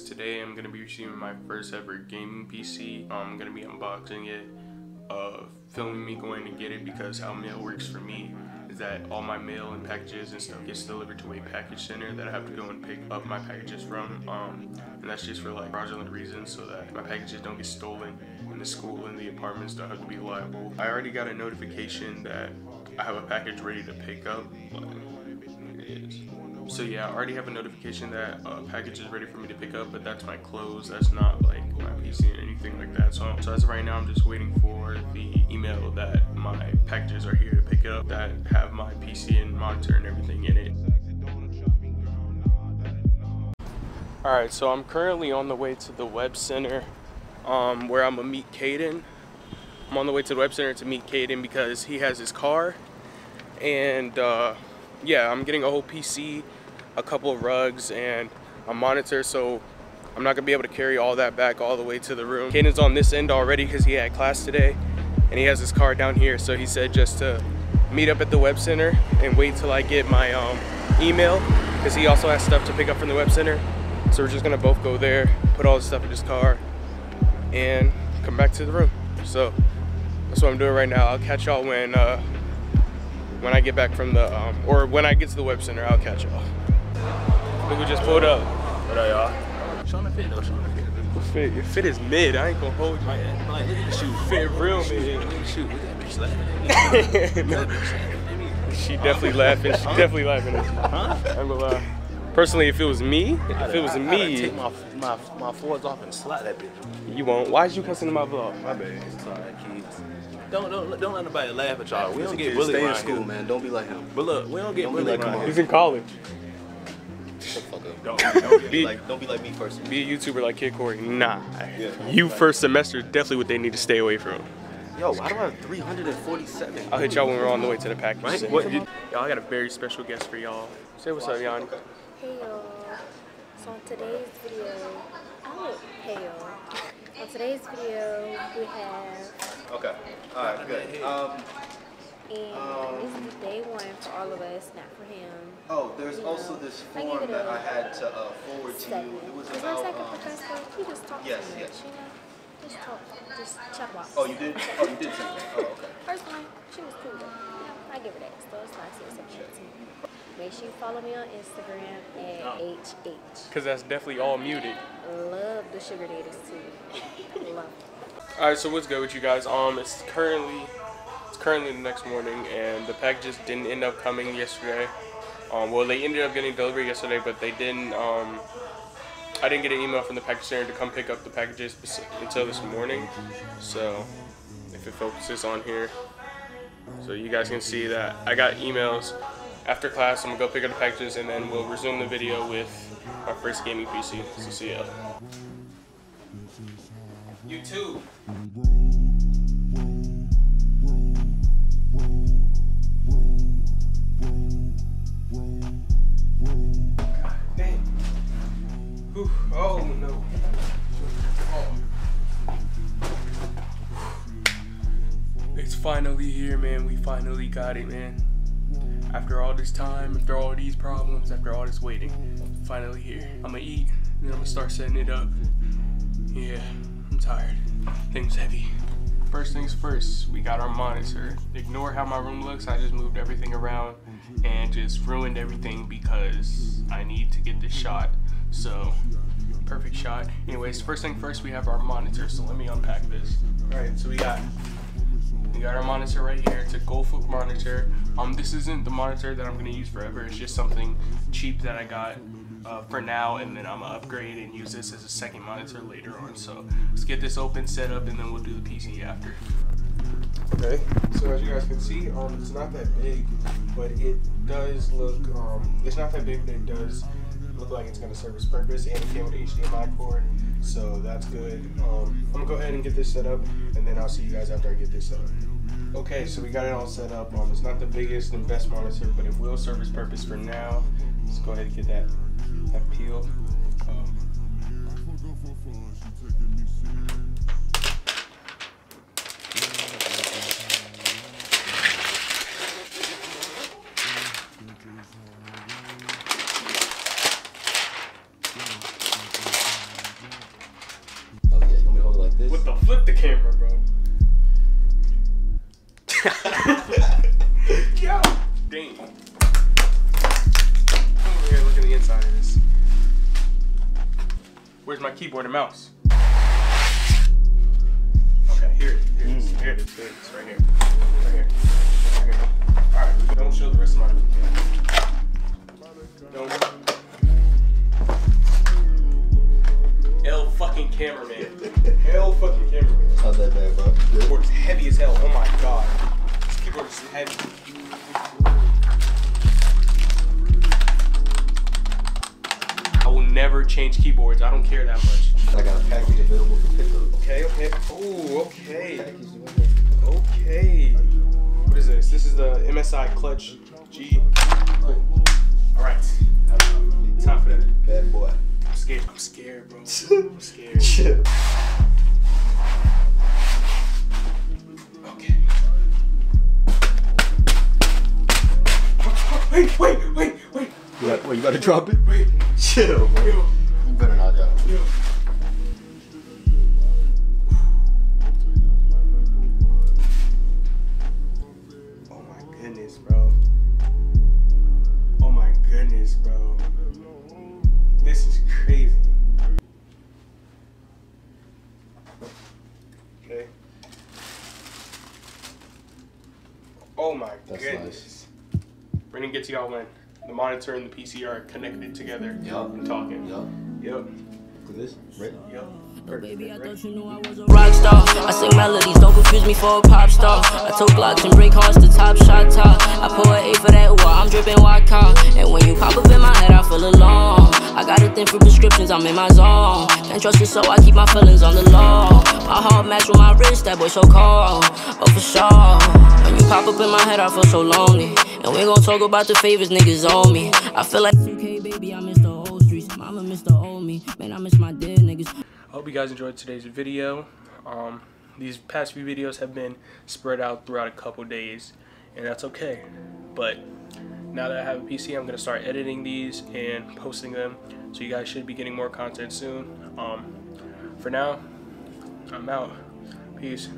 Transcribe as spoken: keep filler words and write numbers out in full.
guys, today I'm gonna be receiving my first ever gaming P C. I'm gonna be unboxing it, uh, filming me going to get it, because how mail works for me is that all my mail and packages and stuff gets delivered to a package center that I have to go and pick up my packages from, um, and that's just for like fraudulent reasons, so that my packages don't get stolen and the school and the apartments don't have to be liable. I already got a notification that I have a package ready to pick up. So yeah, I already have a notification that a uh, package is ready for me to pick up, but that's my clothes, that's not like my P C or anything like that. So, so as of right now, I'm just waiting for the email that my packages are here to pick up that have my P C and monitor and everything in it. Alright, so I'm currently on the way to the web center um, where I'm gonna meet Kaden. I'm on the way to the web center to meet Kaden because he has his car, and uh, yeah, I'm getting a whole P C, a couple of rugs, and a monitor, so I'm not gonna be able to carry all that back all the way to the room. Kaden's on this end already because he had class today, and he has his car down here, so he said just to meet up at the web center and wait till I get my um, email, because he also has stuff to pick up from the web center. So we're just gonna both go there, put all the stuff in his car, and come back to the room. So that's what I'm doing right now. I'll catch y'all when uh, when I get back from the, um, or when I get to the web center, I'll catch y'all. Look who just pulled up. What up, y'all? Trying to fit though, trying to fit. Your fit, your fit is mid, I ain't gonna hold you. Man, like, it shoot fit real mid. Shoot, look at that bitch laughing at me. She definitely laughing, she definitely laughing at me. Huh? I'm gonna lie. Personally, if it was me, if it was I, I, me. I'd take my, my, my fours off and slap that bitch. You won't. Why is you cussing in my vlog? My bad. Sorry, kids. Don't, don't, don't let nobody laugh at y'all. We don't get bullied. Stay in school, man. Don't be like him. But look, we don't get bullied. He's in college. Shut the fuck up. Don't, don't, be, be like, don't be like me first. Be a YouTuber like Kid Corey. Nah. Yeah, you like, first semester is definitely what they need to stay away from. Yo, why do I have three hundred forty-seven? I'll hit y'all when we're on the way to the package. Right? Y'all, I got a very special guest for y'all. Say what's up, Yanni. Hey, y'all. So on today's video, oh, hey, y'all. On today's video, we have... Okay. All right. Good. Um, and um, this is day one for all of us, not for him. Oh, there's you also know. This form I that I had to uh, forward seven. To you. It was As about. Like um, a professor, he just talked yes, to me. Yes. You know, just talk, just chat box. Oh, you did. Oh, you did. Oh, okay. First one, she was cool though. You know, I give her that. So it's nice. It's okay. Make sure you follow me on Instagram at oh. H H. Cause that's definitely all muted. Love the sugar daters too. Love. Alright, so what's good with you guys? Um, it's currently, it's currently the next morning, and the packages didn't end up coming yesterday. Um, well, they ended up getting delivered yesterday, but they didn't, um, I didn't get an email from the package center to come pick up the packages until this morning. So, if it focuses on here, so you guys can see that I got emails. After class, I'm gonna go pick up the packages, and then we'll resume the video with my first gaming P C. So, see ya. You too. Dang. Whew. Oh no. Oh. It's finally here, man. We finally got it, man. After all this time, after all these problems, after all this waiting, finally here. I'm gonna eat, and then I'm gonna start setting it up. Yeah. I'm tired. Things heavy. First things first, we got our monitor. Ignore how my room looks. I just moved everything around and just ruined everything because I need to get this shot. So, perfect shot. Anyways, first thing first, we have our monitor. So let me unpack this. All right, so we got we got our monitor right here. It's a Golfoot monitor. Um, this isn't the monitor that I'm gonna use forever. It's just something cheap that I got. Uh, for now, and then I'm gonna upgrade and use this as a second monitor later on. So let's get this open, set up, and then we'll do the P C after. Okay, so as you guys can see, um, it's not that big, but it does look, um, it's not that big, but it does look like it's gonna serve its purpose, and it came with an H D M I cord, so that's good. Um, I'm gonna go ahead and get this set up, and then I'll see you guys after I get this set up. Okay, so we got it all set up. Um, it's not the biggest and best monitor, but it will serve its purpose for now. Let's go ahead and get that. That peel. Um, camera, bro. Yo, damn. Come over here, look at the inside of this. Where's my keyboard and mouse? Okay, here it is. Here it is. Here it is. Here it is. Right here. Right here. Right here. All right. Don't show the rest of my room. Don't. L fucking cameraman. L fucking cameraman. It's not that bad, bro. The keyboard is heavy as hell. Oh my god. This keyboard is heavy. I will never change keyboards. I don't care that much. I got a package available for pickup. Okay, okay. Oh, okay. Okay. What is this? This is the M S I Clutch G. Cool. All right. Time for that. Bad boy. I'm scared. I'm scared, bro. I'm scared. Okay. Wait, wait, wait, wait. What? What? You about to drop it? Wait. Chill, bro. Yo. You better not drop it. Yo. Bro, this is crazy. Okay. Oh my That's goodness. Nice. We're gonna get to y'all when the monitor and the P C are connected together. Yep. And talking. Yep. Yep. Look at this. Right? Yep. Oh, baby, I thought you knew I was a rock star. I sing melodies, don't confuse me for a pop star. I took blocks and break hearts to top shot top. I pour an A for that while I'm dripping white car. And when you pop up in my head, I feel alone. I got a thing for prescriptions, I'm in my zone. Can't trust it, so I keep my feelings on the low. My heart match with my wrist, that boy so cold. Oh, for sure. When you pop up in my head, I feel so lonely. And we gon' talk about the favors niggas owe me. I feel like two K, baby, I miss the old streets. Mama miss the old me. Man, I miss my dead niggas. I hope you guys enjoyed today's video. Um, these past few videos have been spread out throughout a couple days, and that's okay. But now that I have a P C, I'm going to start editing these and posting them, so you guys should be getting more content soon. Um, for now, I'm out. Peace.